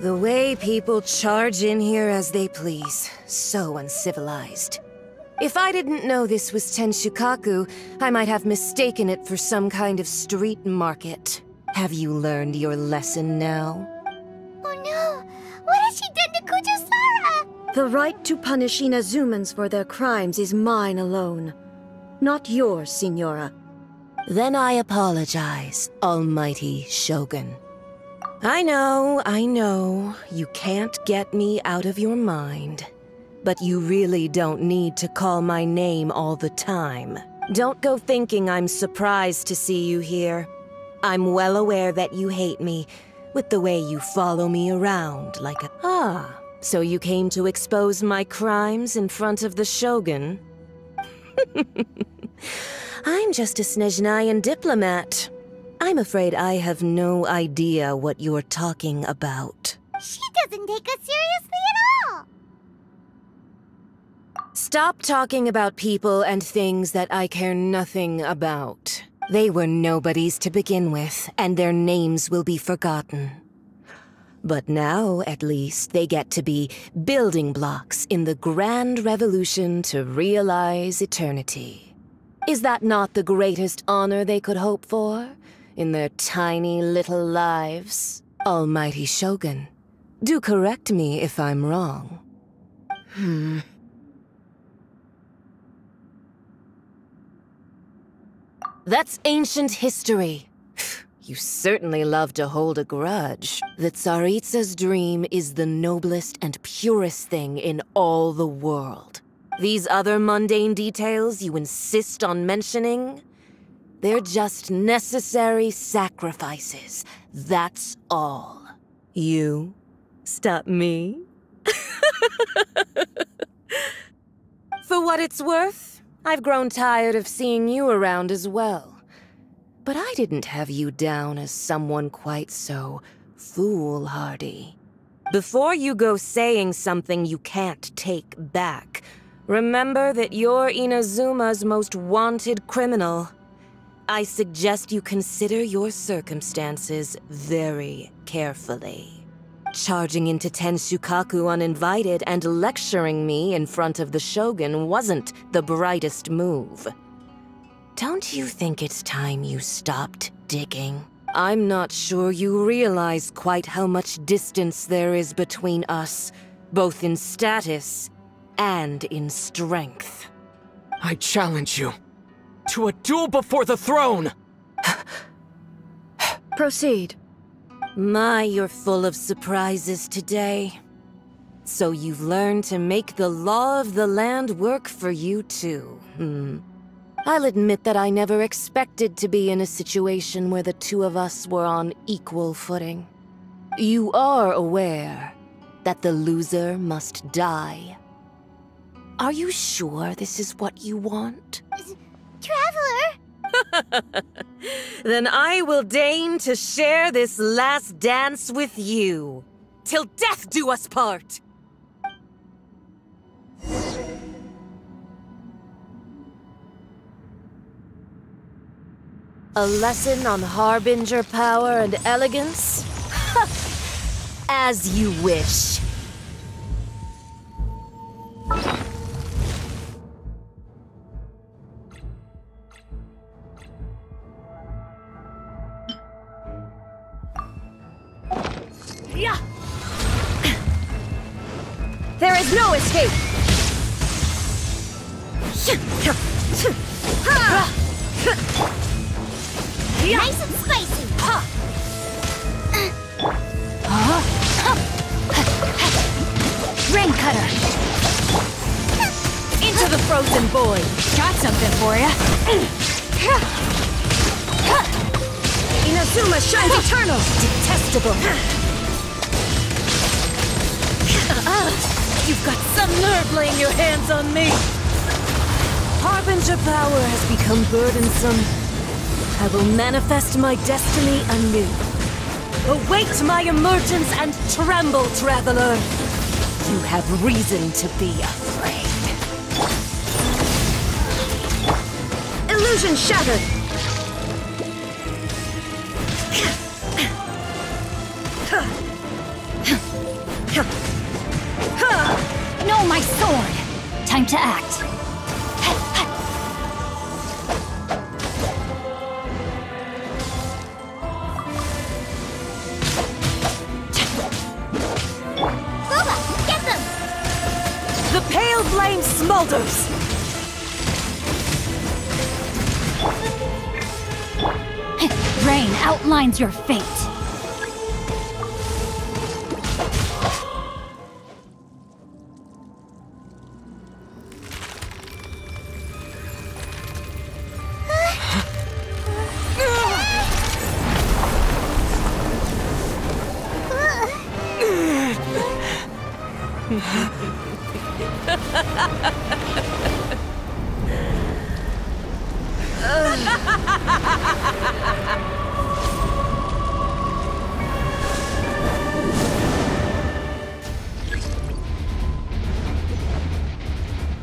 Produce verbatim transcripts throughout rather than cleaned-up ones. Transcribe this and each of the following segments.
The way people charge in here as they please. So uncivilized. If I didn't know this was Tenshukaku, I might have mistaken it for some kind of street market. Have you learned your lesson now? Oh no! What has she done to Kujusara? The right to punish Inazumans for their crimes is mine alone. Not yours, Signora. Then I apologize, Almighty Shogun. I know, I know, you can't get me out of your mind. But you really don't need to call my name all the time. Don't go thinking I'm surprised to see you here. I'm well aware that you hate me, with the way you follow me around like a... Ah, so you came to expose my crimes in front of the Shogun? I'm just a Snezhnayan diplomat. I'm afraid I have no idea what you're talking about. She doesn't take us seriously at all! Stop talking about people and things that I care nothing about. They were nobodies to begin with, and their names will be forgotten. But now, at least, they get to be building blocks in the grand revolution to realize eternity. Is that not the greatest honor they could hope for in their tiny little lives? Almighty Shogun, do correct me if I'm wrong. Hmm... That's ancient history. You certainly love to hold a grudge. The Tsaritsa's dream is the noblest and purest thing in all the world. These other mundane details you insist on mentioning? They're just necessary sacrifices. That's all. You stop me? For what it's worth? I've grown tired of seeing you around as well. But I didn't have you down as someone quite so foolhardy. Before you go saying something you can't take back, remember that you're Inazuma's most wanted criminal. I suggest you consider your circumstances very carefully. Charging into Tenshukaku uninvited and lecturing me in front of the Shogun wasn't the brightest move. Don't you think it's time you stopped digging? I'm not sure you realize quite how much distance there is between us, both in status and in strength. I challenge you to a duel before the throne! Proceed. My, you're full of surprises today. So you've learned to make the law of the land work for you too, hmm. I'll admit that I never expected to be in a situation where the two of us were on equal footing. You are aware that the loser must die. Are you sure this is what you want? Traveler! Then I will deign to share this last dance with you. Till death do us part! A lesson on Harbinger power and elegance? As you wish. There is no escape! Nice and spicy! Rain cutter! Into the frozen void! Got something for ya! Inazuma shines eternal! Detestable! You've got some nerve laying your hands on me! Harbinger power has become burdensome. I will manifest my destiny anew. Await my emergence and tremble, Traveler! You have reason to be afraid. Illusion shattered! my sword! Time to act. Boba, get them! The pale flame smolders! Rain outlines your fate.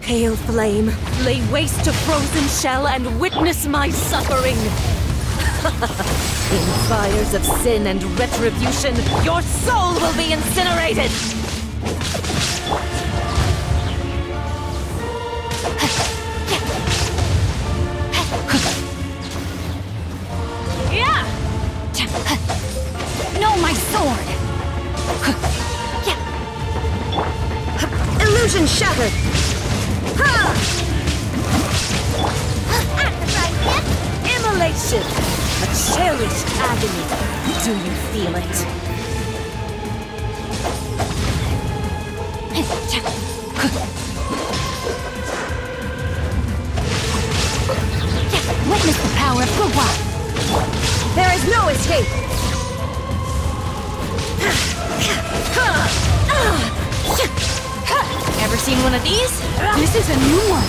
Pale flame, lay waste to frozen shell and witness my suffering! In fires of sin and retribution, your soul will be incinerated! Yeah! No, my sword! Illusion shattered! Immolation! A cherished agony! Do you feel it? Witness the power of Gugu! There is no escape! Ever seen one of these? This is a new one!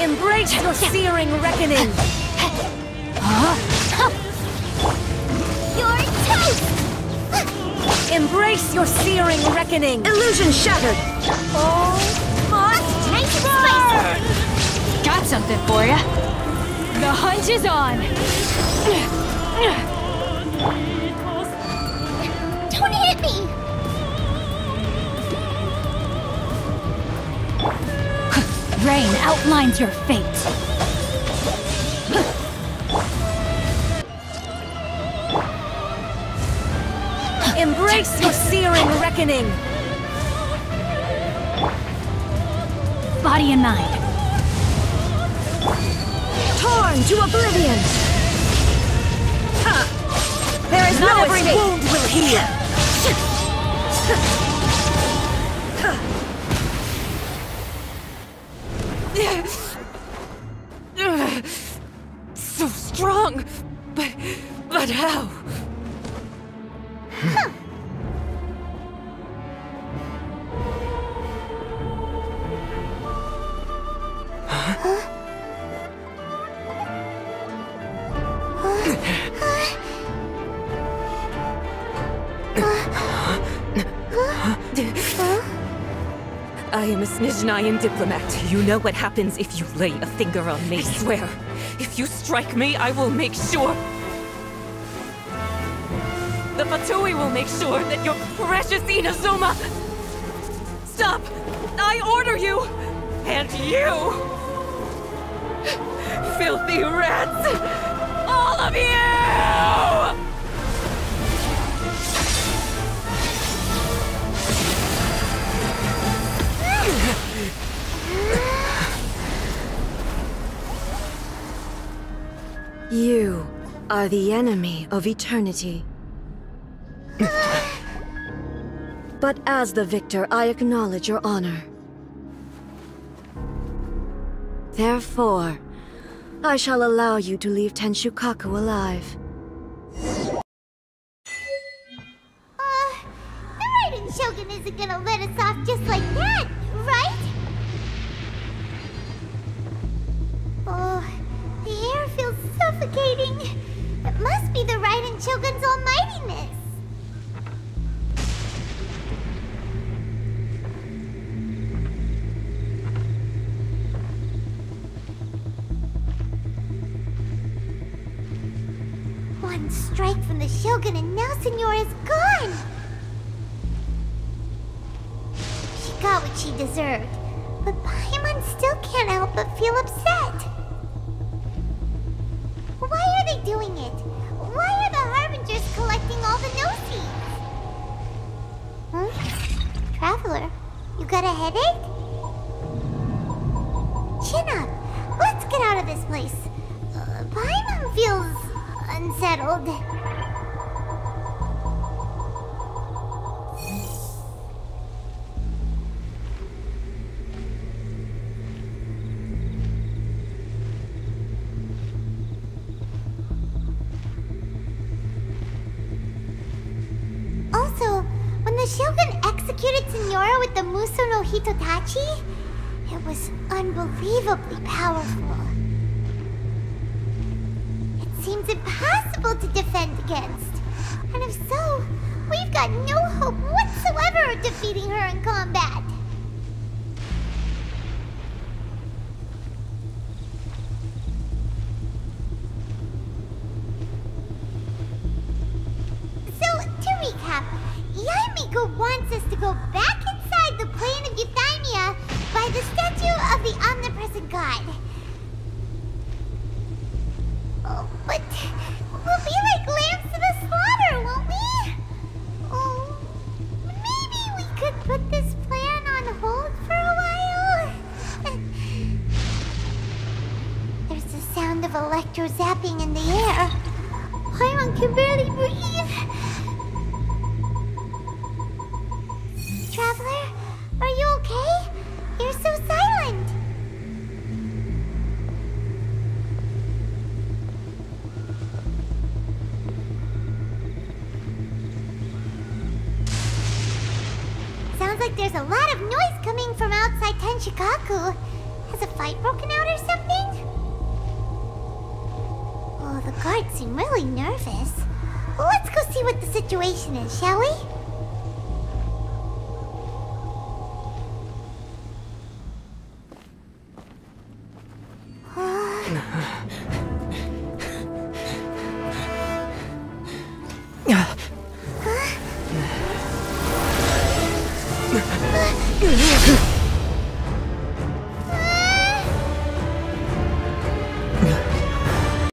Embrace your searing reckoning! Huh? Your toast! Embrace your searing reckoning! Illusion shattered! Oh my God! Got something for ya! The hunch is on! Don't hit me! Rain outlines your fate. Embrace your searing reckoning. Body and mind. Torn to oblivion. Huh. There is not no every escape. Wound will heal. So strong, but but how? Huh. Huh? I am a Snezhnayan diplomat. You know what happens if you lay a finger on me. I swear, if you strike me, I will make sure. The Fatui will make sure that your precious Inazuma... Stop! I order you! And you! Filthy rats! All of you! You are the enemy of eternity. But as the victor, I acknowledge your honor. Therefore, I shall allow you to leave Tenshukaku alive. Uh, the Raiden Shogun isn't gonna let us off just like that, right? Oh, the air feels suffocating. It must be the Raiden Shogun's almightiness. One sudden strike from the Shogun, and now Signora is gone! She got what she deserved, but Paimon still can't help but feel upset! Why are they doing it? Why are the Harbingers collecting all the no-seeds? Hmm? Traveler, you got a headache? Chin up! Let's get out of this place! Uh, Paimon feels unsettled. Also, when the Shogun executed Signora with the Musou no Hitotachi, it was unbelievably powerful. It seems impossible to defend against. And if so, we've got no hope whatsoever of defeating her in combat. So, to recap, Yae Miko wants us to go back inside the plane of euthymia by the statue of the omnipresent god. Oh, but we'll be like lambs to the slaughter, won't we? Oh, maybe we could put this plan on hold for a while? There's the sound of electro-zapping in the air. Paimon can barely breathe. Traveler, are you okay? You're so silent! Sounds like there's a lot of noise coming from outside Tenshukaku. Has a fight broken out or something? Oh, the guards seem really nervous. Let's go see what the situation is, shall we? Huh?